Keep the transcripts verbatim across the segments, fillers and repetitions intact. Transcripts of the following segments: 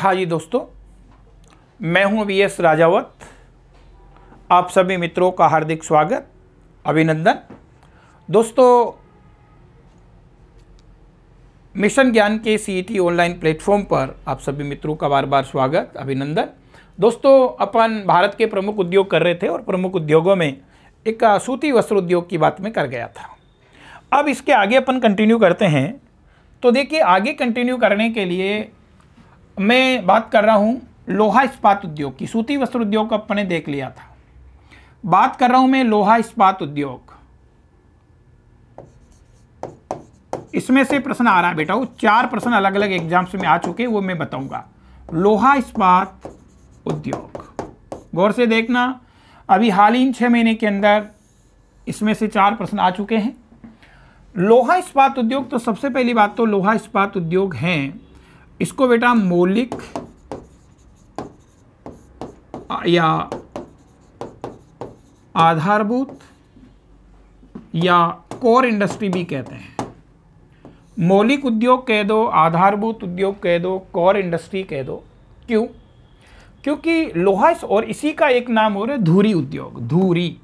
हाँ जी दोस्तों, मैं हूँ बी एस राजावत। आप सभी मित्रों का हार्दिक स्वागत, अभिनंदन। दोस्तों, मिशन ज्ञान के सीईटी ऑनलाइन प्लेटफॉर्म पर आप सभी मित्रों का बार बार स्वागत, अभिनंदन। दोस्तों, अपन भारत के प्रमुख उद्योग कर रहे थे और प्रमुख उद्योगों में एक सूती वस्त्र उद्योग की बात में कर गया था। अब इसके आगे अपन कंटिन्यू करते हैं। तो देखिए, आगे कंटिन्यू करने के लिए मैं बात कर रहा हूँ लोहा इस्पात उद्योग की। सूती वस्त्र उद्योग को अपने देख लिया था, बात कर रहा हूं मैं लोहा इस्पात उद्योग। इसमें से प्रश्न आ रहा है बेटा, वो चार प्रश्न अलग अलग एग्जाम्स में आ चुके, वो मैं बताऊंगा। लोहा इस्पात उद्योग, गौर से देखना। अभी हाल ही छह महीने के अंदर इसमें से चार प्रश्न आ चुके हैं। लोहा इस्पात उद्योग, तो सबसे पहली बात तो लोहा इस्पात उद्योग है, इसको बेटा मौलिक या आधारभूत या कोर इंडस्ट्री भी कहते हैं। मौलिक उद्योग कह दो, आधारभूत उद्योग कह दो, कोर इंडस्ट्री कह दो। क्यों? क्योंकि लोहा और इसी का एक नाम और है धुरी उद्योग। धुरी,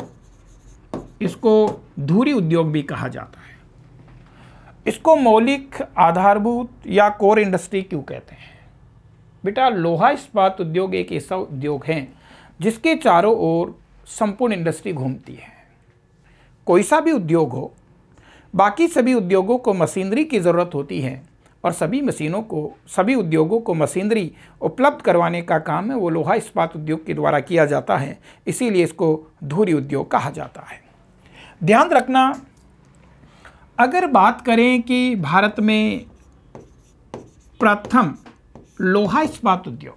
इसको धुरी उद्योग भी कहा जाता है। इसको मौलिक, आधारभूत या कोर इंडस्ट्री क्यों कहते हैं? बेटा, लोहा इस्पात उद्योग एक ऐसा उद्योग है जिसके चारों ओर संपूर्ण इंडस्ट्री घूमती है। कोई सा भी उद्योग हो, बाकी सभी उद्योगों को मशीनरी की ज़रूरत होती है और सभी मशीनों को, सभी उद्योगों को मशीनरी उपलब्ध करवाने का काम है वो लोहा इस्पात उद्योग के द्वारा किया जाता है। इसीलिए इसको धुरी उद्योग कहा जाता है। ध्यान रखना, अगर बात करें कि भारत में प्रथम लोहा इस्पात उद्योग,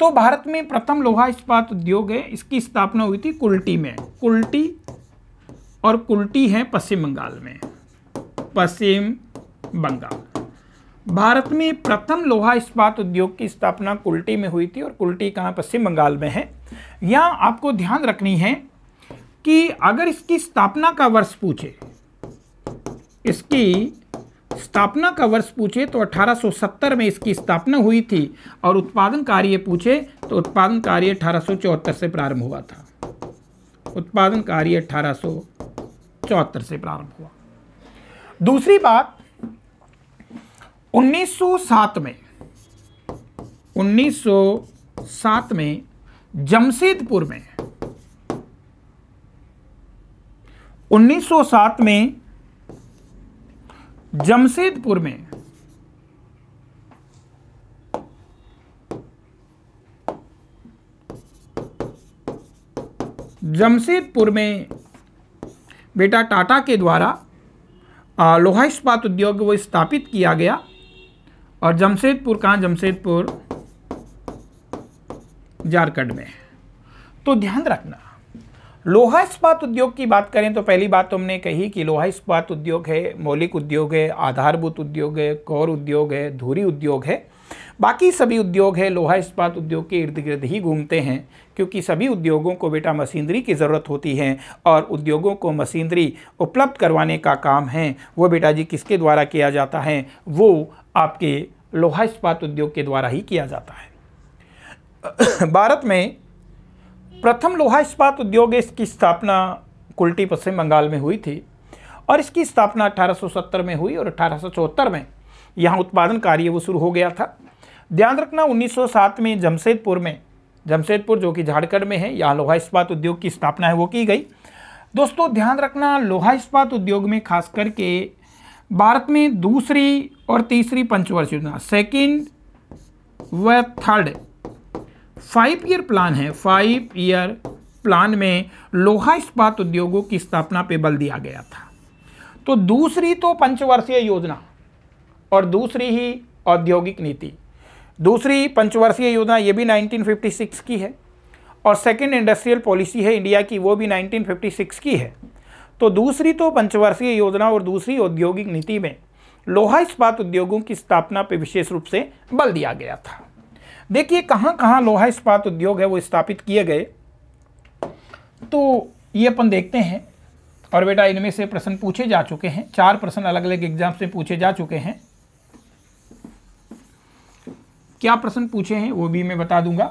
तो भारत में प्रथम लोहा इस्पात उद्योग है, इसकी स्थापना हुई थी कुल्टी में। कुल्टी, और कुल्टी है पश्चिम बंगाल में। पश्चिम बंगाल, भारत में प्रथम लोहा इस्पात उद्योग की स्थापना कुल्टी में हुई थी। और कुल्टी कहाँ? पश्चिम बंगाल में है। यहाँ आपको ध्यान रखनी है कि अगर इसकी स्थापना का वर्ष पूछे, इसकी स्थापना का वर्ष पूछे तो अठारह सौ सत्तर में इसकी स्थापना हुई थी। और उत्पादन कार्य पूछे तो उत्पादन कार्य अठारह सौ चौहत्तर से प्रारंभ हुआ था। उत्पादन कार्य अठारह सौ चौहत्तर से प्रारंभ हुआ। दूसरी बात, उन्नीस सौ सात में उन्नीस सौ सात में जमशेदपुर में उन्नीस सौ सात में जमशेदपुर में जमशेदपुर में बेटा टाटा के द्वारा लोहा इस्पात उद्योग वो स्थापित किया गया। और जमशेदपुर कहाँ? जमशेदपुर झारखंड में। तो ध्यान रखना, लोहा इस्पात उद्योग की बात करें तो पहली बात तो हमने कही कि लोहा इस्पात उद्योग है, मौलिक उद्योग है, आधारभूत उद्योग है, कोर उद्योग है, धुरी उद्योग है। बाकी सभी उद्योग है लोहा इस्पात उद्योग के इर्द गिर्द ही घूमते हैं, क्योंकि सभी उद्योगों को बेटा मशीनरी की ज़रूरत होती है। और उद्योगों को मशीनरी उपलब्ध करवाने का काम है वो बेटा जी किसके द्वारा किया जाता है? वो आपके लोहा इस्पात उद्योग के द्वारा ही किया जाता है। भारत में प्रथम लोहा इस्पात उद्योग, इसकी स्थापना कुल्टी पश्चिम बंगाल में हुई थी। और इसकी स्थापना अठारह सौ सत्तर में हुई और अठारह सौ चौहत्तर में यहाँ उत्पादन कार्य वो शुरू हो गया था। ध्यान रखना, उन्नीस सौ सात में जमशेदपुर में, जमशेदपुर जो कि झारखंड में है, यहाँ लोहा इस्पात उद्योग की स्थापना है वो की गई। दोस्तों ध्यान रखना, लोहा इस्पात उद्योग में खास करके भारत में दूसरी और तीसरी पंचवर्ष योजना, सेकेंड व थर्ड फाइव ईयर प्लान है, फाइव ईयर प्लान में लोहा इस्पात उद्योगों की स्थापना पे बल दिया गया था। तो दूसरी तो पंचवर्षीय योजना और दूसरी ही औद्योगिक नीति। दूसरी पंचवर्षीय योजना ये भी उन्नीस सौ छप्पन की है और सेकंड इंडस्ट्रियल पॉलिसी है इंडिया की, वो भी उन्नीस सौ छप्पन की है। तो दूसरी तो पंचवर्षीय योजना और दूसरी औद्योगिक नीति में लोहा इस्पात उद्योगों की स्थापना पर विशेष रूप से बल दिया गया था। देखिए कहाँ कहाँ लोहा इस्पात उद्योग है वो स्थापित किए गए, तो ये अपन देखते हैं। और बेटा इनमें से प्रश्न पूछे जा चुके हैं, चार प्रश्न अलग अलग एग्जाम से पूछे जा चुके हैं क्या प्रश्न पूछे हैं वो भी मैं बता दूंगा।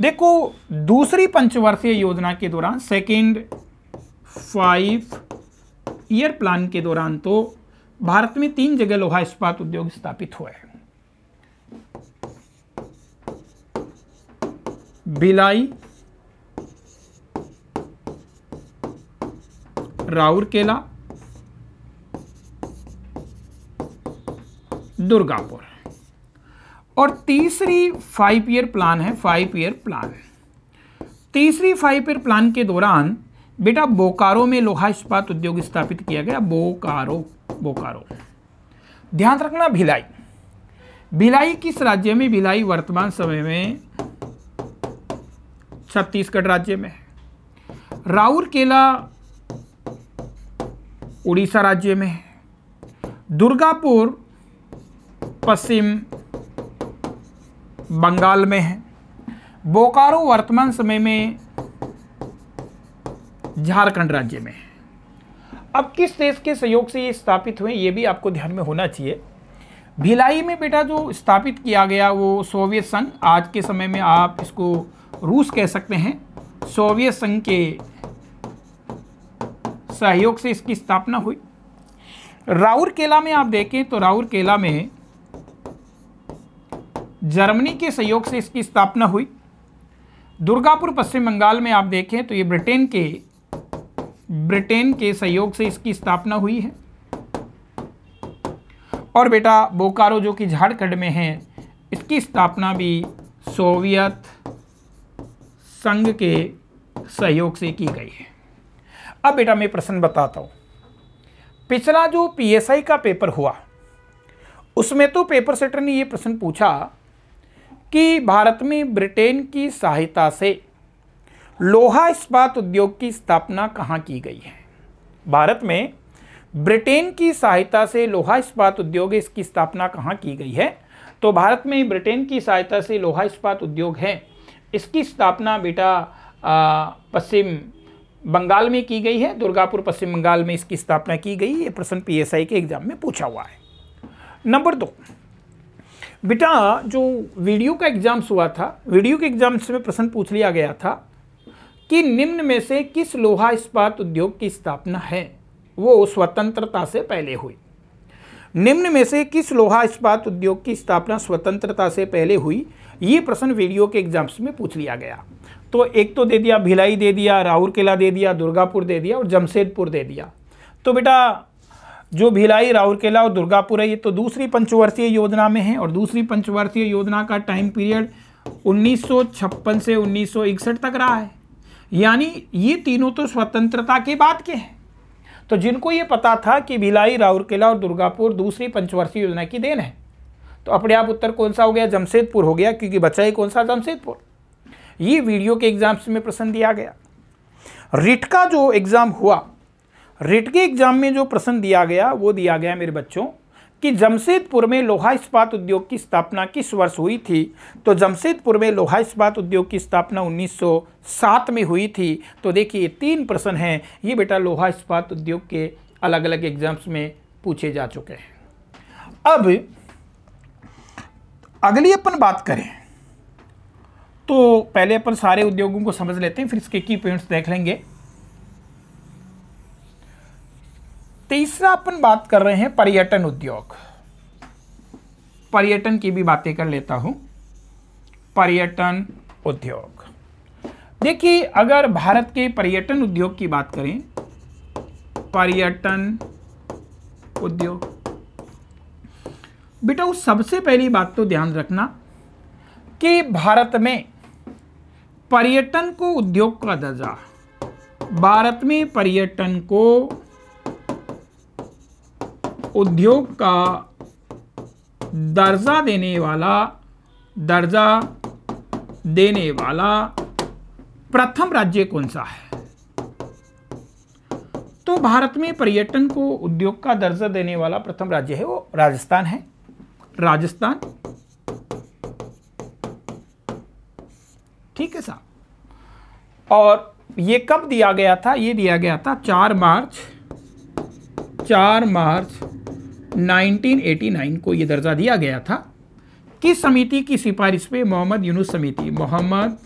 देखो, दूसरी पंचवर्षीय योजना के दौरान, सेकेंड फाइव ईयर प्लान के दौरान तो भारत में तीन जगह लोहा इस्पात उद्योग स्थापित हुआ है। भिलाई, राउरकेला, दुर्गापुर। और तीसरी फाइव ईयर प्लान है, फाइव ईयर प्लान तीसरी फाइव ईयर प्लान के दौरान बेटा बोकारो में लोहा इस्पात उद्योग स्थापित किया गया। बोकारो बोकारो ध्यान रखना। भिलाई भिलाई किस राज्य में? भिलाई वर्तमान समय में छत्तीसगढ़ राज्य में है। राउरकेला उड़ीसा राज्य में है। दुर्गापुर पश्चिम बंगाल में है। बोकारो वर्तमान समय में झारखंड राज्य में है। अब किस देश के सहयोग से ये स्थापित हुए ये भी आपको ध्यान में होना चाहिए। भिलाई में बेटा जो स्थापित किया गया वो सोवियत संघ, आज के समय में आप इसको रूस कह सकते हैं, सोवियत संघ के सहयोग से इसकी स्थापना हुई। राउरकेला में आप देखें तो राउरकेला में जर्मनी के सहयोग से इसकी स्थापना हुई। दुर्गापुर पश्चिम बंगाल में आप देखें तो ये ब्रिटेन के ब्रिटेन के सहयोग से इसकी स्थापना हुई है। और बेटा बोकारो जो कि झारखंड में है, इसकी स्थापना भी सोवियत संघ के सहयोग से की गई है। अब बेटा मैं प्रश्न बताता हूँ। पिछला जो पीएसआई का पेपर हुआ उसमें तो पेपर सेटर ने ये प्रश्न पूछा कि भारत में ब्रिटेन की सहायता से लोहा इस्पात उद्योग की स्थापना कहाँ की गई है। भारत में ब्रिटेन की सहायता से लोहा इस्पात उद्योग इसकी स्थापना कहाँ की गई है? तो भारत में ब्रिटेन की सहायता से लोहा इस्पात उद्योग है, इसकी स्थापना बेटा पश्चिम बंगाल में की गई है। दुर्गापुर पश्चिम बंगाल में इसकी स्थापना की गई। ये प्रश्न पीएसआई के एग्जाम में पूछा हुआ है। नंबर दो, बेटा जो वीडियो का एग्जाम्स हुआ था, वीडियो के एग्जाम्स में प्रश्न पूछ लिया गया था कि निम्न में से किस लोहा इस्पात उद्योग की स्थापना है वो स्वतंत्रता से पहले हुई। निम्न में से किस लोहा इस्पात उद्योग की स्थापना स्वतंत्रता से पहले हुई, ये प्रश्न वीडियो के एग्जाम्स में पूछ लिया गया। तो एक तो दे दिया भिलाई, दे दिया राउरकेला, दे दिया दुर्गापुर, दे दिया और जमशेदपुर दे दिया। तो बेटा जो भिलाई, राउरकेला और दुर्गापुर है ये तो दूसरी पंचवर्षीय योजना में है। और दूसरी पंचवर्षीय योजना का टाइम पीरियड उन्नीस सौ छप्पन से उन्नीस सौ इकसठ तक रहा है, यानी ये तीनों तो स्वतंत्रता के बाद के हैं। तो जिनको ये पता था कि भिलाई, राउरकेला और दुर्गापुर दूसरी पंचवर्षीय योजना की देन है, तो अपने आप उत्तर कौन सा हो गया? जमशेदपुर हो गया, क्योंकि बचा ही कौन सा? जमशेदपुर। ये वीडियो के एग्जाम्स में प्रश्न दिया गया। रिट का जो एग्ज़ाम हुआ, रिट के एग्जाम में जो प्रश्न दिया गया वो दिया गया मेरे बच्चों कि जमशेदपुर में लोहा इस्पात उद्योग की स्थापना किस वर्ष हुई थी? तो जमशेदपुर में लोहा इस्पात उद्योग की स्थापना उन्नीस सौ सात में हुई थी। तो देखिए तीन प्रश्न हैं, ये बेटा लोहा इस्पात उद्योग के अलग अलग एग्जाम्स में पूछे जा चुके हैं। अब अगली अपन बात करें तो पहले अपन सारे उद्योगों को समझ लेते हैं, फिर इसके की पॉइंट्स देख लेंगे। तीसरा अपन बात कर रहे हैं पर्यटन उद्योग। पर्यटन की भी बातें कर लेता हूं। पर्यटन उद्योग, देखिए अगर भारत के पर्यटन उद्योग की बात करें, पर्यटन उद्योग बेटा उस सबसे पहली बात तो ध्यान रखना कि भारत में पर्यटन को उद्योग का दर्जा, भारत में पर्यटन को उद्योग का दर्जा देने वाला दर्जा देने वाला प्रथम राज्य कौन सा है? तो भारत में पर्यटन को उद्योग का दर्जा देने वाला प्रथम राज्य है वो राजस्थान है। राजस्थान, ठीक है साहब। और ये कब दिया गया था? ये दिया गया था चार मार्च चार मार्च उन्नीस सौ नवासी को ये दर्जा दिया गया था। किस समिति की सिफारिश पे? मोहम्मद यूनुस समिति, मोहम्मद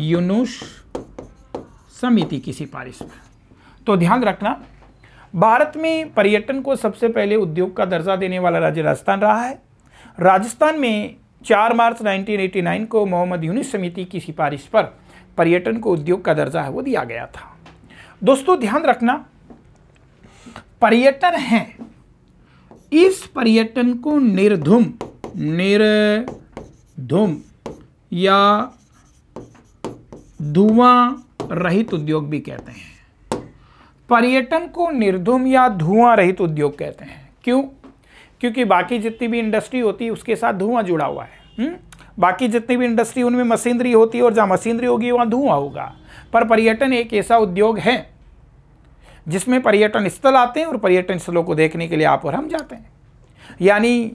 यूनुस समिति की सिफारिश पे। तो ध्यान रखना, भारत में पर्यटन को सबसे पहले उद्योग का दर्जा देने वाला राज्य राजस्थान रहा है। राजस्थान में चार मार्च उन्नीस सौ नवासी को मोहम्मद यूनुस समिति की सिफारिश पर पर्यटन को उद्योग का दर्जा है वो दिया गया था। दोस्तों ध्यान रखना, पर्यटन है, इस पर्यटन को निर्धुम निर्धुम या धुआं रहित उद्योग भी कहते हैं। पर्यटन को निर्धुम या धुआं रहित उद्योग कहते हैं, क्यों? क्योंकि बाकी जितनी भी इंडस्ट्री होती है उसके साथ धुआं जुड़ा हुआ है। हुँ? बाकी जितनी भी इंडस्ट्री उनमें मशीनरी होती है और जहाँ मशीनरी होगी वहाँ धुआं होगा, पर पर्यटन एक ऐसा उद्योग है जिसमें पर्यटन स्थल आते हैं और पर्यटन स्थलों को देखने के लिए आप और हम जाते हैं। यानी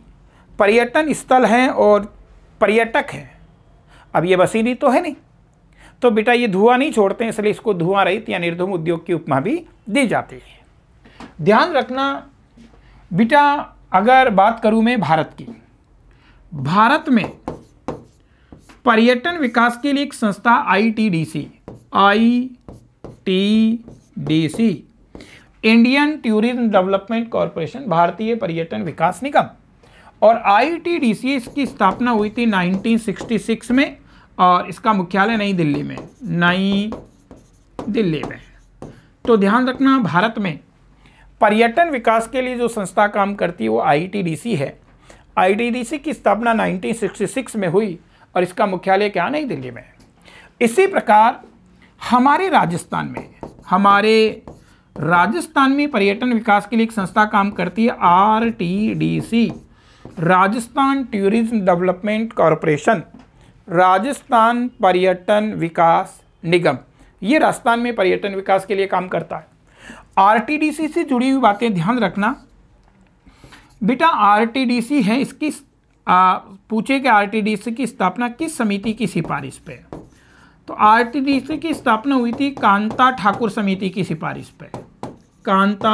पर्यटन स्थल हैं और पर्यटक हैं। अब ये मशीनरी तो है नहीं, तो बेटा ये धुआं नहीं छोड़ते हैं, इसलिए इसको धुआं रहित या निर्धुम उद्योग की उपमा भी दी जाती है। ध्यान रखना बेटा, अगर बात करूँ मैं भारत की, भारत में पर्यटन विकास के लिए एक संस्था I T D C I T D C, Indian tourism development corporation, भारतीय पर्यटन विकास निगम, और आई टी डी सी इसकी स्थापना हुई थी उन्नीस सौ छियासठ में और इसका मुख्यालय नई दिल्ली में नई दिल्ली में। तो ध्यान रखना, भारत में पर्यटन विकास के लिए जो संस्था काम करती है वो आई टी डी सी है। आई टी डी सी की स्थापना उन्नीस सौ छियासठ में हुई और इसका मुख्यालय क्या, नई दिल्ली में। इसी प्रकार हमारे राजस्थान में हमारे राजस्थान में पर्यटन विकास के लिए एक संस्था काम करती है R T D C, Rajasthan tourism development corporation, Rajasthan पर्यटन विकास निगम। ये राजस्थान में पर्यटन विकास के लिए काम करता है। आर टी डी सी से जुड़ी हुई बातें ध्यान रखना बेटा, आर टी डी सी है, इसकी आ, पूछे कि आर टी डी सी की स्थापना किस समिति की सिफारिश पे, तो आर टी डी सी की स्थापना हुई थी कांता ठाकुर समिति की सिफारिश पे, कांता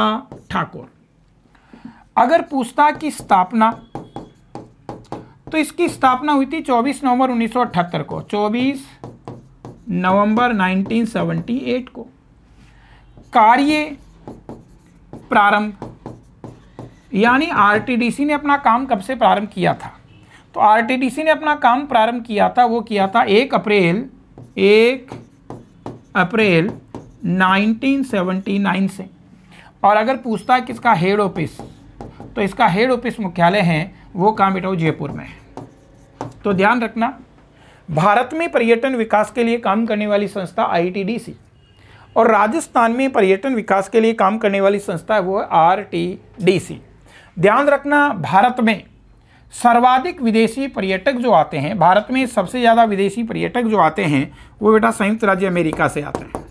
ठाकुर। अगर पूछता कि स्थापना, तो इसकी स्थापना हुई थी चौबीस नवंबर उन्नीस सौ अठहत्तर को, चौबीस नवंबर उन्नीस सौ अठहत्तर को। कार्य प्रारंभ, यानी आर टी डी सी ने अपना काम कब से प्रारंभ किया था? तो आर टी डी सी ने अपना काम प्रारंभ किया था, वो किया था एक अप्रैल एक अप्रैल उन्नीस सौ उन्यासी से। और अगर पूछता है किसका हेड ऑफिस, तो इसका हेड ऑफिस मुख्यालय है वो काम बेटा जयपुर में है। तो ध्यान रखना, भारत में पर्यटन विकास के लिए काम करने वाली संस्था आई टी डी सी और राजस्थान में पर्यटन विकास के लिए काम करने वाली संस्था है वो है आर टी डी सी। ध्यान रखना, भारत में सर्वाधिक विदेशी पर्यटक जो आते हैं, भारत में सबसे ज़्यादा विदेशी पर्यटक जो आते हैं वो बेटा संयुक्त राज्य अमेरिका से आते हैं।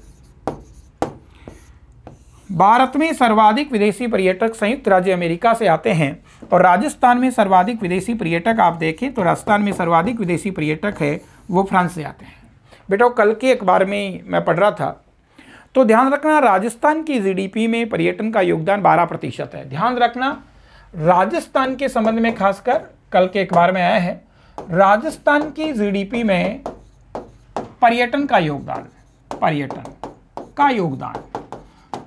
भारत में सर्वाधिक विदेशी पर्यटक संयुक्त राज्य अमेरिका से आते हैं और राजस्थान में सर्वाधिक विदेशी पर्यटक आप देखें तो राजस्थान में सर्वाधिक विदेशी पर्यटक है वो फ्रांस से आते हैं। बेटा कल के अखबार में मैं पढ़ रहा था, तो ध्यान रखना राजस्थान की जी डी पी में पर्यटन का योगदान बारह प्रतिशत है। ध्यान रखना, राजस्थान के संबंध में खासकर कल के अखबार में आया है, राजस्थान की जी डी पी में पर्यटन का योगदान, पर्यटन का योगदान,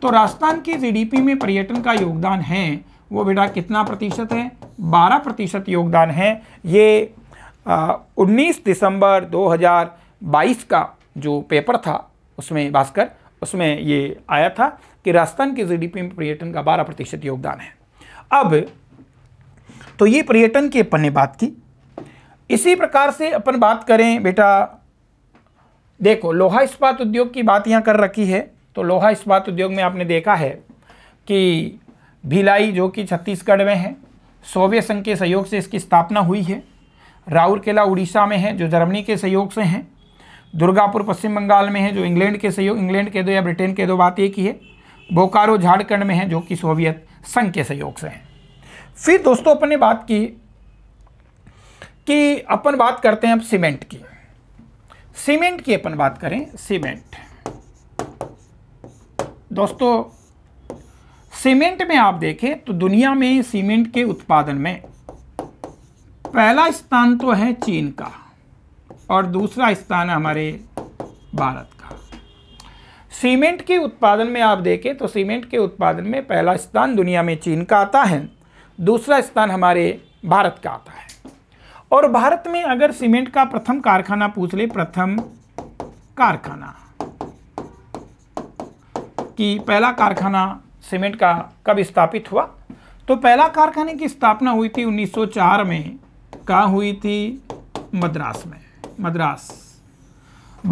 तो राजस्थान की जी डी पी में पर्यटन का योगदान है वो बेटा कितना प्रतिशत है? बारह प्रतिशत योगदान है। ये उन्नीस दिसंबर दो हज़ार बाईस का जो पेपर था उसमें भास्कर उसमें ये आया था कि राजस्थान के जी डी पी में पर्यटन का बारह प्रतिशत योगदान है। अब तो ये पर्यटन की अपन ने बात की। इसी प्रकार से अपन बात करें बेटा, देखो लोहा इस्पात उद्योग की बात यहाँ कर रखी है। तो लोहा इस्पात उद्योग में आपने देखा है कि भिलाई जो कि छत्तीसगढ़ में है, सोवियत संघ के सहयोग से इसकी स्थापना हुई है। राउरकेला उड़ीसा में है जो जर्मनी के सहयोग से हैं। दुर्गापुर पश्चिम बंगाल में है जो इंग्लैंड के सहयोग, इंग्लैंड के दो या ब्रिटेन के दो, बात ये की है। बोकारो झारखंड में है जो कि सोवियत संघ के सहयोग से है। फिर दोस्तों अपन ने बात की कि अपन बात करते हैं अब सीमेंट की। सीमेंट की अपन बात करें, सीमेंट दोस्तों, सीमेंट में आप देखें तो दुनिया में सीमेंट के उत्पादन में पहला स्थान तो है चीन का और दूसरा स्थान है हमारे भारत का। सीमेंट के उत्पादन में आप देखें तो सीमेंट के उत्पादन में पहला स्थान दुनिया में चीन का आता है, दूसरा स्थान हमारे भारत का आता है। और भारत में अगर सीमेंट का प्रथम कारखाना पूछ ले, प्रथम कारखाना कि पहला कारखाना सीमेंट का कब स्थापित हुआ, तो पहला कारखाने की स्थापना हुई थी उन्नीस सौ चार में। कहाँ हुई थी? मद्रास में। मद्रास।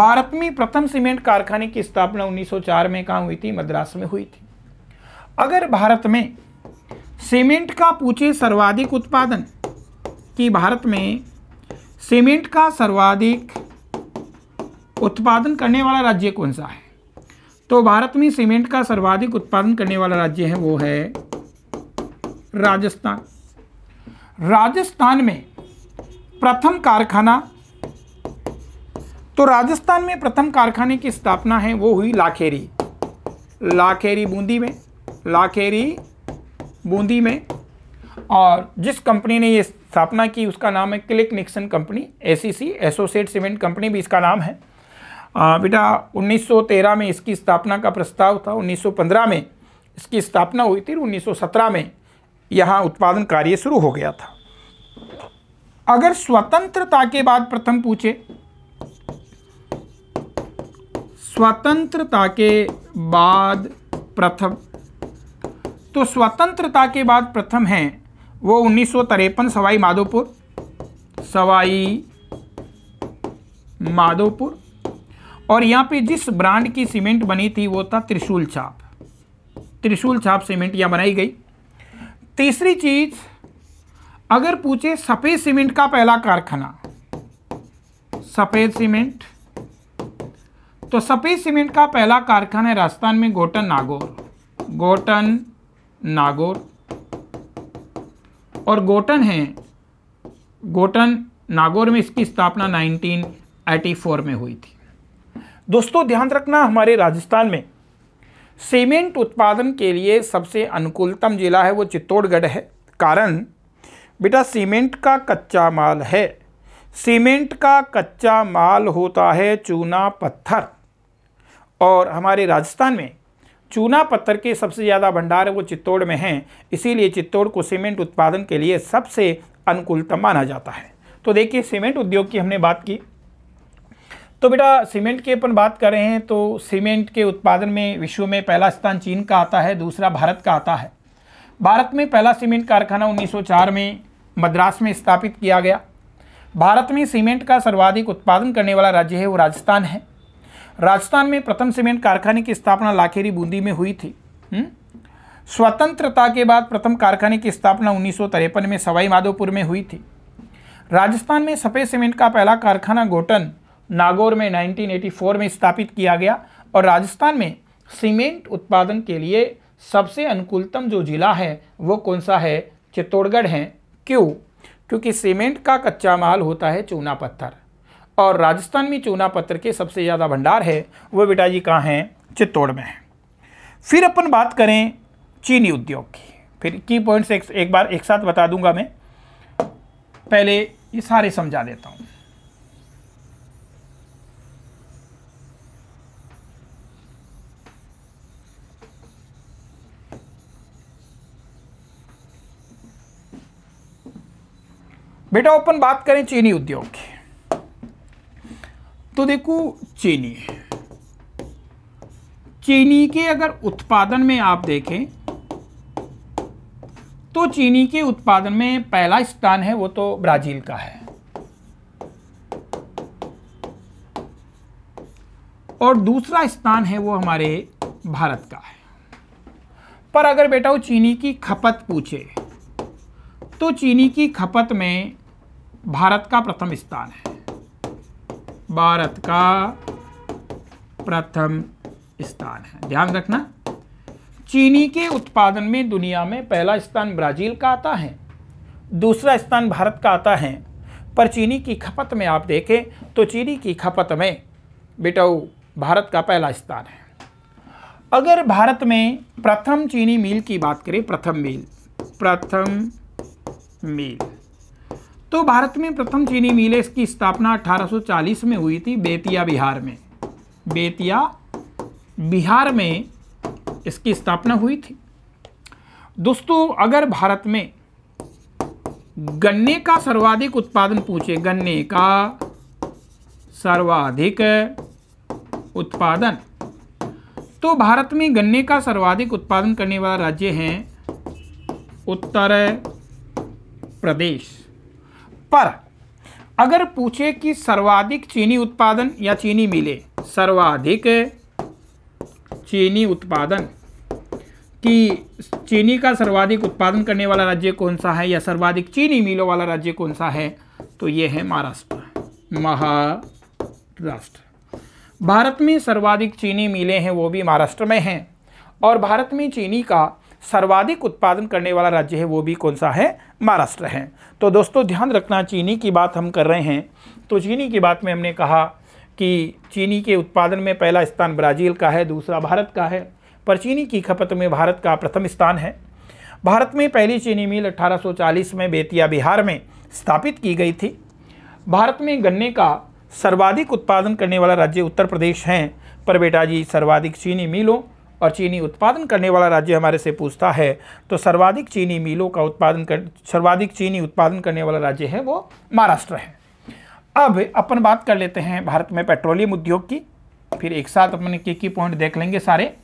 भारत में प्रथम सीमेंट कारखाने की स्थापना उन्नीस सौ चार में कहाँ हुई थी? मद्रास में हुई थी। अगर भारत में सीमेंट का पूछे सर्वाधिक उत्पादन कि भारत में सीमेंट का सर्वाधिक उत्पादन करने वाला राज्य कौन सा है, तो भारत में सीमेंट का सर्वाधिक उत्पादन करने वाला राज्य है वो है राजस्थान। राजस्थान में प्रथम कारखाना, तो राजस्थान में प्रथम कारखाने की स्थापना है वो हुई लाखेरी। लाखेरी बूंदी में, लाखेरी बूंदी में। और जिस कंपनी ने ये स्थापना की उसका नाम है click Nixon company, A C C associate cement company भी इसका नाम है। आ, बेटा उन्नीस सौ तेरह में इसकी स्थापना का प्रस्ताव था, उन्नीस सौ पंद्रह में इसकी स्थापना हुई थी, उन्नीस सौ सत्रह में यहाँ उत्पादन कार्य शुरू हो गया था। अगर स्वतंत्रता के बाद प्रथम पूछे, स्वतंत्रता के बाद प्रथम, तो स्वतंत्रता के बाद प्रथम है वो उन्नीस सौ तिरपन सवाई माधोपुर। सवाई माधोपुर। और यहाँ पे जिस ब्रांड की सीमेंट बनी थी वो था त्रिशूल छाप। त्रिशूल छाप सीमेंट यहाँ बनाई गई। तीसरी चीज अगर पूछे सफ़ेद सीमेंट का पहला कारखाना, सफ़ेद सीमेंट, तो सफ़ेद सीमेंट का पहला कारखाना है राजस्थान में गोटन नागौर। गोटन नागौर। और गोटन है, गोटन नागौर में इसकी स्थापना उन्नीस सौ चौरासी में हुई थी। दोस्तों ध्यान रखना, हमारे राजस्थान में सीमेंट उत्पादन के लिए सबसे अनुकूलतम ज़िला है वो चित्तौड़गढ़ है। कारण बेटा सीमेंट का कच्चा माल है, सीमेंट का कच्चा माल होता है चूना पत्थर, और हमारे राजस्थान में चूना पत्थर के सबसे ज़्यादा भंडार है वो चित्तौड़ में है। इसीलिए चित्तौड़ को सीमेंट उत्पादन के लिए सबसे अनुकूलतम माना जाता है। तो देखिए सीमेंट उद्योग की हमने बात की, तो बेटा सीमेंट के अपन बात कर रहे हैं तो सीमेंट के उत्पादन में विश्व में पहला स्थान चीन का आता है, दूसरा भारत का आता है। भारत में पहला सीमेंट कारखाना उन्नीस सौ चार में मद्रास में स्थापित किया गया। भारत में सीमेंट का सर्वाधिक उत्पादन करने वाला राज्य है वो राजस्थान है। राजस्थान में प्रथम सीमेंट कारखाने की स्थापना लाखेरी बूंदी में हुई थी। स्वतंत्रता के बाद प्रथम कारखाने की स्थापना उन्नीस सौ तिरपन में सवाई माधोपुर में हुई थी। राजस्थान में सफ़ेद सीमेंट का पहला कारखाना गोटन नागौर में उन्नीस सौ चौरासी में स्थापित किया गया। और राजस्थान में सीमेंट उत्पादन के लिए सबसे अनुकूलतम जो ज़िला है वो कौन सा है? चित्तौड़गढ़ है। क्यों? क्योंकि सीमेंट का कच्चा माल होता है चूना पत्थर, और राजस्थान में चूना पत्थर के सबसे ज़्यादा भंडार है वो बेटा जी कहाँ हैं? चित्तौड़ में है। फिर अपन बात करें चीनी उद्योग की। फिर की पॉइंट्स एक, एक बार एक साथ बता दूंगा मैं, पहले ये सारे समझा देता हूँ। बेटा अपन बात करें चीनी उद्योग की, तो देखो चीनी, चीनी के अगर उत्पादन में आप देखें तो चीनी के उत्पादन में पहला स्थान है वो तो ब्राजील का है, और दूसरा स्थान है वो हमारे भारत का है। पर अगर बेटा वो चीनी की खपत पूछे तो चीनी की खपत में भारत का प्रथम स्थान है। भारत का प्रथम स्थान है। ध्यान रखना, चीनी के उत्पादन में दुनिया में पहला स्थान ब्राजील का आता है, दूसरा स्थान भारत का आता है। पर चीनी की खपत में आप देखें तो चीनी की खपत में बेटा भारत का पहला स्थान है। अगर भारत में प्रथम चीनी मिल की बात करें, प्रथम मिल, प्रथम मिल, तो भारत में प्रथम चीनी मिल इसकी स्थापना अठारह सौ चालीस में हुई थी बेतिया बिहार में। बेतिया बिहार में इसकी स्थापना हुई थी। दोस्तों अगर भारत में गन्ने का सर्वाधिक उत्पादन पूछे, गन्ने का सर्वाधिक उत्पादन, तो भारत में गन्ने का सर्वाधिक उत्पादन करने वाला राज्य है उत्तर प्रदेश। पर अगर पूछे कि सर्वाधिक चीनी उत्पादन या चीनी मिले, सर्वाधिक चीनी उत्पादन कि चीनी का सर्वाधिक उत्पादन करने वाला राज्य कौन सा है या सर्वाधिक चीनी मिलों वाला राज्य कौन सा है, तो ये है महाराष्ट्र। महाराष्ट्र भारत में सर्वाधिक चीनी मिलें हैं वो भी महाराष्ट्र में हैं, और भारत में चीनी का सर्वाधिक उत्पादन करने वाला राज्य है वो भी कौन सा है, महाराष्ट्र है। तो दोस्तों ध्यान रखना, चीनी की बात हम कर रहे हैं तो चीनी की बात में हमने कहा कि चीनी के उत्पादन में पहला स्थान ब्राज़ील का है, दूसरा भारत का है, पर चीनी की खपत में भारत का प्रथम स्थान है। भारत में पहली चीनी मिल अठारह सौ चालीस में बेतिया बिहार में स्थापित की गई थी। भारत में गन्ने का सर्वाधिक उत्पादन करने वाला राज्य उत्तर प्रदेश है, पर बेटा जी सर्वाधिक चीनी मिलों और चीनी उत्पादन करने वाला राज्य हमारे से पूछता है तो सर्वाधिक चीनी मिलों का उत्पादन कर सर्वाधिक चीनी उत्पादन करने वाला राज्य है वो महाराष्ट्र है। अब अपन बात कर लेते हैं भारत में पेट्रोलियम उद्योग की, फिर एक साथ अपन के की पॉइंट देख लेंगे सारे।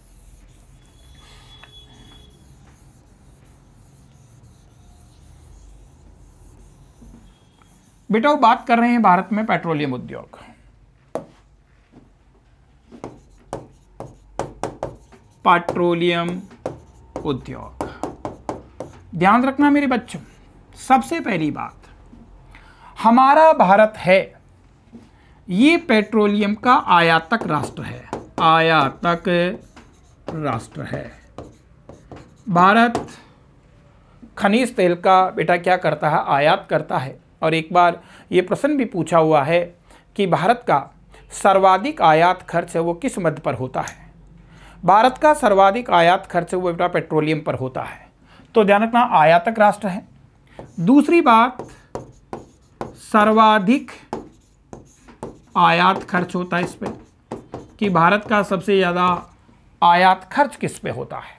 बेटा वो बात कर रहे हैं भारत में पेट्रोलियम उद्योग। पेट्रोलियम उद्योग ध्यान रखना मेरे बच्चों, सबसे पहली बात, हमारा भारत है ये पेट्रोलियम का आयातक राष्ट्र है, आयातक राष्ट्र है। भारत खनिज तेल का बेटा क्या करता है, आयात करता है। और एक बार ये प्रश्न भी पूछा हुआ है कि भारत का सर्वाधिक आयात खर्च है वो किस मद पर होता है। भारत का सर्वाधिक आयात खर्च वो बेटा पेट्रोलियम पर होता है, तो ध्यान रखना आयातक राष्ट्र है। दूसरी बात, सर्वाधिक आयात खर्च होता है इस पे कि भारत का सबसे ज़्यादा आयात खर्च किस पे होता है,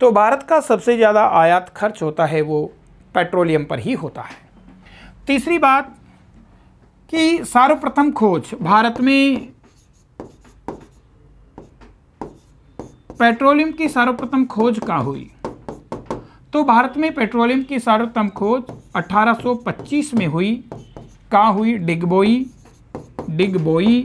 तो भारत का सबसे ज़्यादा आयात खर्च होता है वो पेट्रोलियम पर ही होता है। तीसरी बात कि सर्वप्रथम खोज भारत में पेट्रोलियम की सर्वप्रथम खोज कहाँ हुई, तो भारत में पेट्रोलियम की सर्वप्रथम खोज अठारह सौ पच्चीस में हुई। कहाँ हुई, डिगबोई। डिगबोई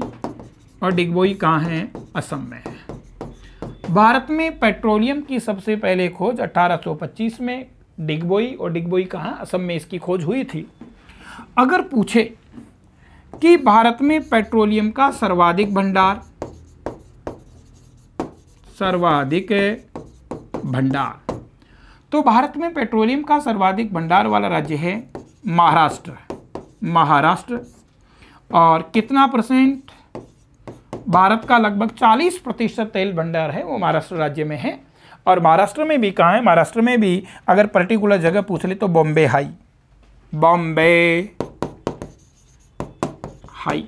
और डिगबोई कहाँ है, असम में है। भारत में पेट्रोलियम की सबसे पहले खोज अठारह सौ पच्चीस में डिगबोई और डिगबोई कहाँ, असम में इसकी खोज हुई थी। अगर पूछे कि भारत में पेट्रोलियम का सर्वाधिक भंडार, सर्वाधिक भंडार, तो भारत में पेट्रोलियम का सर्वाधिक भंडार वाला राज्य है महाराष्ट्र। महाराष्ट्र और कितना परसेंट, भारत का लगभग चालीस प्रतिशत तेल भंडार है वो महाराष्ट्र राज्य में है। और महाराष्ट्र में भी कहाँ है, महाराष्ट्र में भी अगर पर्टिकुलर जगह पूछ ले तो बॉम्बे हाई, बॉम्बे हाई।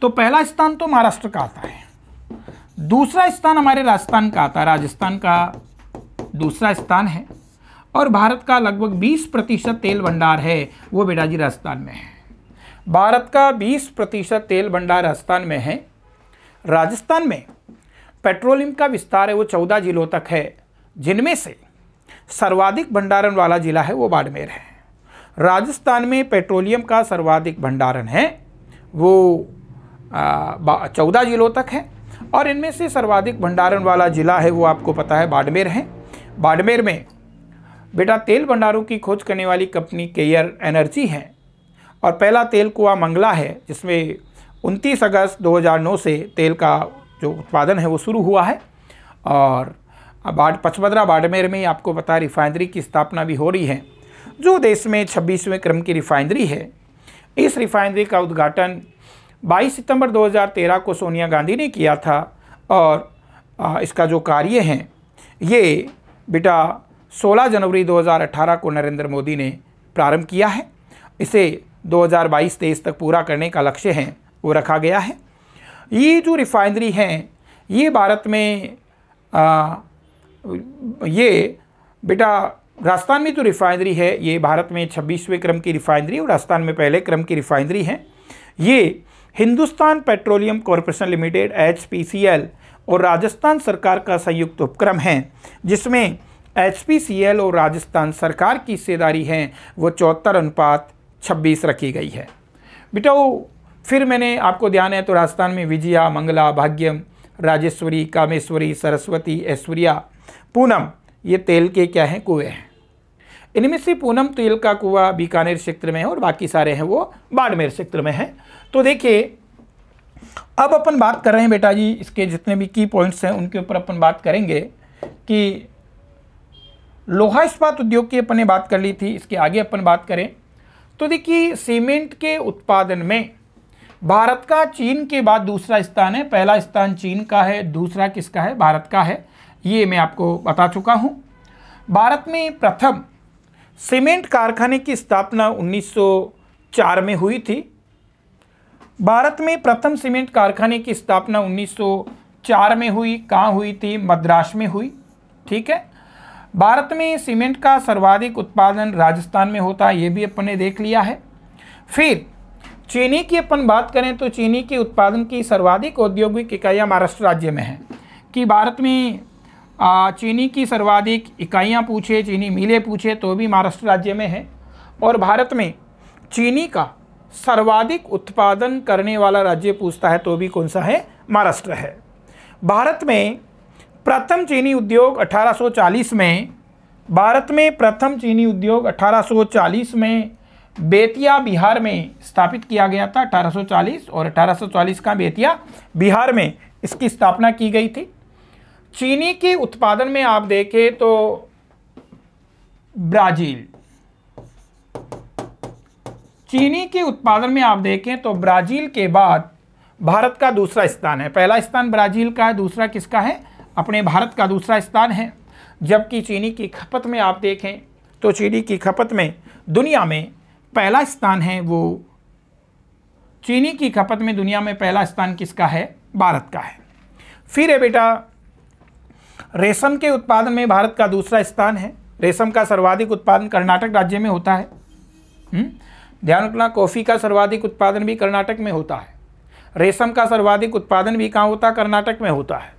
तो पहला स्थान तो महाराष्ट्र का आता है, दूसरा स्थान हमारे राजस्थान का आता है, राजस्थान का दूसरा स्थान है। और भारत का लगभग बीस प्रतिशत तेल भंडार है वो बेटा जी राजस्थान में है। भारत का बीस प्रतिशत तेल भंडार राजस्थान में है। राजस्थान में पेट्रोलियम का विस्तार है वो चौदह जिलों तक है, जिनमें से सर्वाधिक भंडारण वाला जिला है वो बाड़मेर है। राजस्थान में पेट्रोलियम का सर्वाधिक भंडारण है वो चौदह जिलों तक है, और इनमें से सर्वाधिक भंडारण वाला जिला है वो आपको पता है बाड़मेर है। बाड़मेर में बेटा तेल भंडारों की खोज करने वाली कंपनी केयर एनर्जी है, और पहला तेल कुआ मंगला है जिसमें उनतीस अगस्त दो हज़ार नौ से तेल का जो उत्पादन है वो शुरू हुआ है। और बाड़ पंचपदरा बाड़मेर में आपको पता है रिफाइनरी की स्थापना भी हो रही है, जो देश में छब्बीसवें क्रम की रिफाइनरी है। इस रिफाइनरी का उद्घाटन बाईस सितंबर दो हज़ार तेरह को सोनिया गांधी ने किया था, और इसका जो कार्य है ये बेटा सोलह जनवरी दो हज़ार अठारह को नरेंद्र मोदी ने प्रारंभ किया है। इसे दो हज़ार बाईस तेईस तक पूरा करने का लक्ष्य है वो रखा गया है। ये जो रिफाइनरी हैं ये भारत में आ, ये बेटा राजस्थान में जो रिफाइनरी है ये भारत में छब्बीसवें क्रम की रिफाइनरी और राजस्थान में पहले क्रम की रिफाइनरी है। ये Hindustan petroleum corporation limited H P C L और राजस्थान सरकार का संयुक्त उपक्रम है, जिसमें एच पी सी एल और राजस्थान सरकार की हिस्सेदारी है वो चौहत्तर अनुपात छब्बीस रखी गई है। बेटा वो फिर मैंने आपको ध्यान है तो राजस्थान में विजया, मंगला, भाग्यम, राजेश्वरी, कामेश्वरी, सरस्वती, ऐश्वर्या, पूनम ये तेल के क्या हैं कुएँ हैं। इनमें से पूनम तेल का कुआ बीकानेर क्षेत्र में है और बाकी सारे हैं वो बाड़मेर क्षेत्र में हैं। तो देखिए अब अपन बात कर रहे हैं बेटा जी इसके जितने भी की पॉइंट्स हैं उनके ऊपर अपन बात करेंगे कि लोहा इस्पात उद्योग की अपन ने बात कर ली थी। इसके आगे अपन बात करें तो देखिए सीमेंट के उत्पादन में भारत का चीन के बाद दूसरा स्थान है। पहला स्थान चीन का है, दूसरा किसका है भारत का है, ये मैं आपको बता चुका हूँ। भारत में प्रथम सीमेंट कारखाने की स्थापना उन्नीस सौ चार में हुई थी। भारत में प्रथम सीमेंट कारखाने की स्थापना उन्नीस सौ चार में हुई। कहाँ हुई थी? मद्रास में हुई। ठीक है। भारत में सीमेंट का सर्वाधिक उत्पादन राजस्थान में होता है, ये भी अपन ने देख लिया है। फिर चीनी की अपन बात करें तो चीनी के उत्पादन की सर्वाधिक औद्योगिक इकाइयाँ महाराष्ट्र राज्य में हैं कि भारत में चीनी की सर्वाधिक इकाइयाँ पूछे, चीनी मिलें पूछे तो भी महाराष्ट्र राज्य में है। और भारत में चीनी का सर्वाधिक उत्पादन करने वाला राज्य पूछता है तो भी कौन सा है? महाराष्ट्र है। भारत में प्रथम चीनी उद्योग अठारह सौ चालीस में भारत में प्रथम चीनी उद्योग अठारह सौ चालीस में बेतिया बिहार में स्थापित किया गया था। अठारह सौ चालीस और अठारह सौ चालीस का बेतिया बिहार में इसकी स्थापना की गई थी। चीनी के उत्पादन में आप देखें तो ब्राज़ील, चीनी के उत्पादन में आप देखें तो ब्राज़ील के बाद भारत का दूसरा स्थान है। पहला स्थान ब्राज़ील का है, दूसरा किसका है? अपने भारत का दूसरा स्थान है। जबकि चीनी की खपत में आप देखें तो चीनी की खपत में दुनिया में पहला स्थान है वो, चीनी की खपत में दुनिया में पहला स्थान किसका है? भारत का है। फिर है बेटा रेशम के उत्पादन में भारत का दूसरा स्थान है। रेशम का सर्वाधिक उत्पादन कर्नाटक राज्य में होता है। ध्यान रखना, कॉफ़ी का सर्वाधिक उत्पादन भी कर्नाटक में होता है। रेशम का सर्वाधिक उत्पादन भी कहाँ होता है? कर्नाटक में होता है।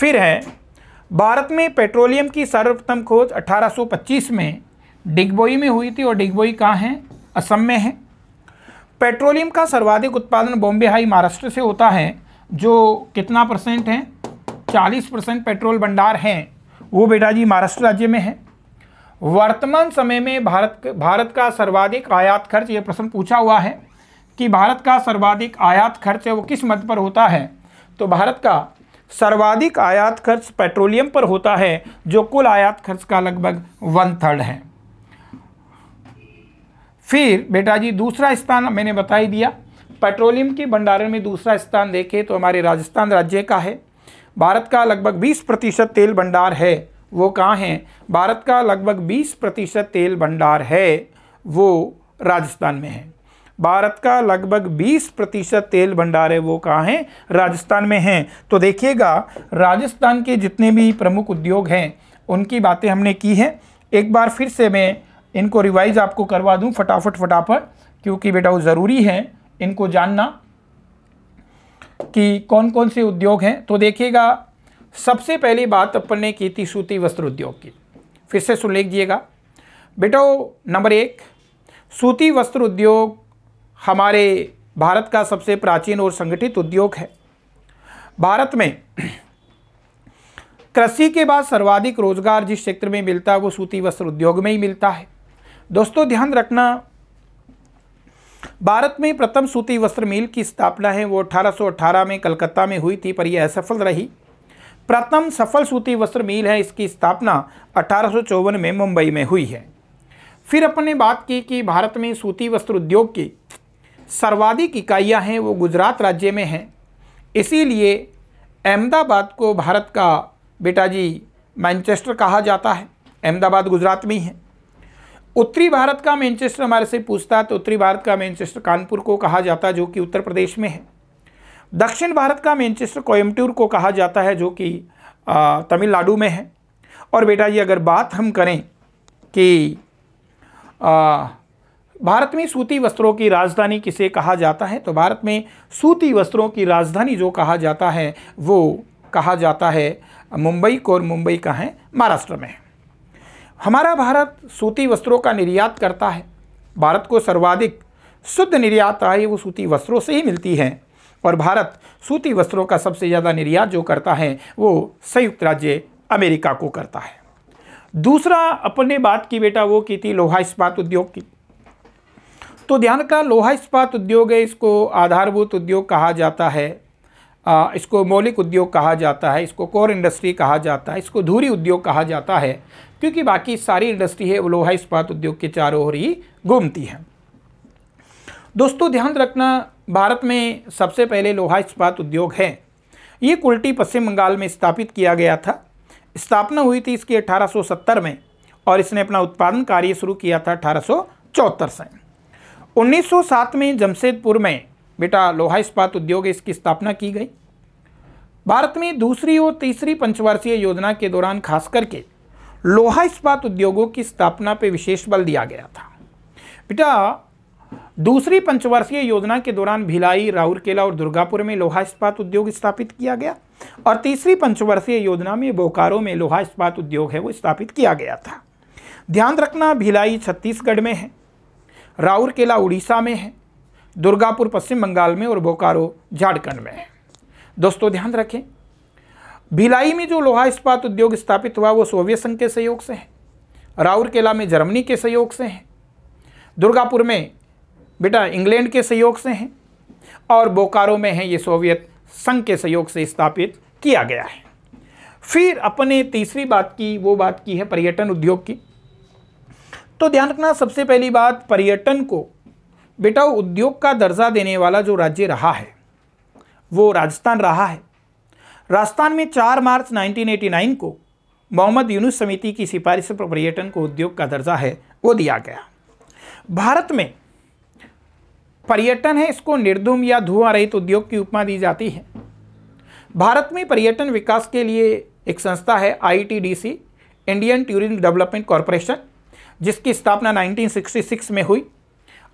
फिर है भारत में पेट्रोलियम की सर्वप्रथम खोज अठारह सौ पच्चीस में डिगबोई में हुई थी और डिगबोई कहाँ है? असम में है। पेट्रोलियम का सर्वाधिक उत्पादन बॉम्बे हाई महाराष्ट्र से होता है, जो कितना परसेंट है? चालीस परसेंट पेट्रोल भंडार हैं वो बेटा जी महाराष्ट्र राज्य में है। वर्तमान समय में भारत भारत का सर्वाधिक आयात खर्च, ये प्रश्न पूछा हुआ है कि भारत का सर्वाधिक आयात खर्च है वो किस मद पर होता है? तो भारत का सर्वाधिक आयात खर्च पेट्रोलियम पर होता है, जो कुल आयात खर्च का लगभग वन थर्ड है। फिर बेटा जी दूसरा स्थान मैंने बता ही दिया। पेट्रोलियम के भंडारण में दूसरा स्थान देखें तो हमारे राजस्थान राज्य का है। भारत का लगभग बीस प्रतिशत तेल भंडार है वो कहाँ है? भारत का लगभग बीस प्रतिशत तेल भंडार है वो राजस्थान में है। भारत का लगभग बीस प्रतिशत तेल भंडार है वो कहाँ है? राजस्थान में है। तो देखिएगा राजस्थान के जितने भी प्रमुख उद्योग हैं उनकी बातें हमने की हैं। एक बार फिर से मैं इनको रिवाइज आपको करवा दूं फटाफट फटाफट, क्योंकि बेटा वो ज़रूरी है इनको जानना कि कौन कौन से उद्योग हैं। तो देखिएगा सबसे पहली बात अपन ने की थी सूती वस्त्र उद्योग की। फिर से सुन लीजिएगा बेटा, नंबर एक सूती वस्त्र उद्योग हमारे भारत का सबसे प्राचीन और संगठित उद्योग है। भारत में कृषि के बाद सर्वाधिक रोजगार जिस क्षेत्र में मिलता है वो सूती वस्त्र उद्योग में ही मिलता है। दोस्तों ध्यान रखना, भारत में प्रथम सूती वस्त्र मिल की स्थापना है वो अठारह सौ अठारह में कलकत्ता में हुई थी, पर यह असफल रही। प्रथम सफल सूती वस्त्र मिल है, इसकी स्थापना अठारह सौ चौवन में मुंबई में हुई है। फिर अपन ने बात की कि भारत में सूती वस्त्र उद्योग की सर्वाधिक इकाइयां हैं वो गुजरात राज्य में हैं, इसीलिए अहमदाबाद को भारत का बेटा जी मैनचेस्टर कहा जाता है। अहमदाबाद गुजरात में ही है। उत्तरी भारत का मैनचेस्टर हमारे से पूछता है तो उत्तरी भारत का मैनचेस्टर कानपुर को कहा जाता है जो कि उत्तर प्रदेश में है। दक्षिण भारत का मैनचेस्टर कोयम्बटूर को कहा जाता है जो कि तमिलनाडु में है। और बेटा ये अगर बात हम करें कि आ, भारत में सूती वस्त्रों की राजधानी किसे कहा जाता है तो भारत में सूती वस्त्रों की राजधानी जो कहा जाता है वो कहा जाता है मुंबई को, और मुंबई का है महाराष्ट्र में। हमारा भारत सूती वस्त्रों का निर्यात करता है। भारत को सर्वाधिक शुद्ध निर्यात आय वो सूती वस्त्रों से ही मिलती है और भारत सूती वस्त्रों का सबसे ज़्यादा निर्यात जो करता है वो संयुक्त राज्य अमेरिका को करता है। दूसरा अपन ने बात की बेटा वो की थी लोहा इस्पात उद्योग की। तो ध्यान का लोहा इस्पात उद्योग है, इसको आधारभूत उद्योग कहा जाता है, आ, इसको मौलिक उद्योग कहा जाता है, इसको कोर इंडस्ट्री कहा जाता है, इसको धुरी उद्योग कहा जाता है, क्योंकि बाकी सारी इंडस्ट्री है वो लोहा इस्पात उद्योग के चारों ओर ही घूमती है। दोस्तों ध्यान रखना, भारत में सबसे पहले लोहा इस्पात उद्योग है, ये कुल्टी पश्चिम बंगाल में स्थापित किया गया था। स्थापना हुई थी इसकी अठारह सौ सत्तर में और इसने अपना उत्पादन कार्य शुरू किया था अठारह सौ चौहत्तर से। उन्नीस सौ सात में जमशेदपुर में बेटा लोहा इस्पात उद्योग इसकी स्थापना की गई। भारत में दूसरी और तीसरी पंचवर्षीय योजना के दौरान खास करके लोहा इस्पात उद्योगों की स्थापना पर विशेष बल दिया गया था। बेटा दूसरी पंचवर्षीय योजना के दौरान भिलाई, राउरकेला और दुर्गापुर में लोहा इस्पात उद्योग स्थापित किया गया और तीसरी पंचवर्षीय योजना में बोकारो में लोहा इस्पात उद्योग है वो स्थापित किया गया था। ध्यान रखना, भिलाई छत्तीसगढ़ में है, राउरकेला उड़ीसा में है, दुर्गापुर पश्चिम बंगाल में और बोकारो झारखंड में है। दोस्तों ध्यान रखें, भिलाई में जो लोहा इस्पात उद्योग स्थापित हुआ वो सोवियत संघ के सहयोग से है, राउरकेला में जर्मनी के सहयोग से है, दुर्गापुर में बेटा इंग्लैंड के सहयोग से हैं और बोकारो में है ये सोवियत संघ के सहयोग से स्थापित किया गया है। फिर अपने तीसरी बात की वो बात की है पर्यटन उद्योग की। तो ध्यान रखना, सबसे पहली बात पर्यटन को बेटा उद्योग का दर्जा देने वाला जो राज्य रहा है वो राजस्थान रहा है। राजस्थान में चार मार्च उन्नीस सौ नवासी को मोहम्मद यूनुस समिति की सिफारिश पर पर्यटन को उद्योग का दर्जा है वो दिया गया। भारत में पर्यटन है, इसको निर्धुम या धुआं रहित उद्योग की उपमा दी जाती है। भारत में पर्यटन विकास के लिए एक संस्था है I T D C, Indian tourism development corporation, जिसकी स्थापना उन्नीस सौ छियासठ में हुई।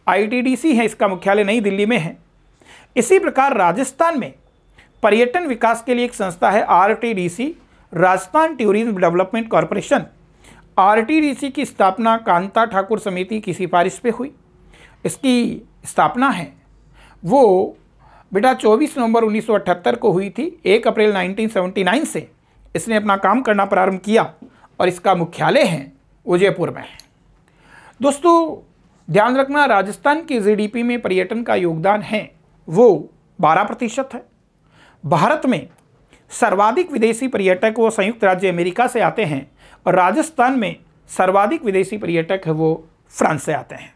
आई टी डी सी है, इसका मुख्यालय नई दिल्ली में है। इसी प्रकार राजस्थान में पर्यटन विकास के लिए एक संस्था है R T D C, Rajasthan tourism development corporation. R T D C की स्थापना कांता ठाकुर समिति की सिफारिश पे हुई। इसकी स्थापना है वो बेटा चौबीस नवंबर उन्नीस सौ अठहत्तर को हुई थी। एक अप्रैल उन्नीस सौ उन्यासी से इसने अपना काम करना प्रारंभ किया और इसका मुख्यालय है उदयपुर में है। दोस्तों ध्यान रखना, राजस्थान के जी डी पी में पर्यटन का योगदान है वो बारह प्रतिशत है। भारत में सर्वाधिक विदेशी पर्यटक वो संयुक्त राज्य अमेरिका से आते हैं और राजस्थान में सर्वाधिक विदेशी पर्यटक है वो फ्रांस से आते हैं।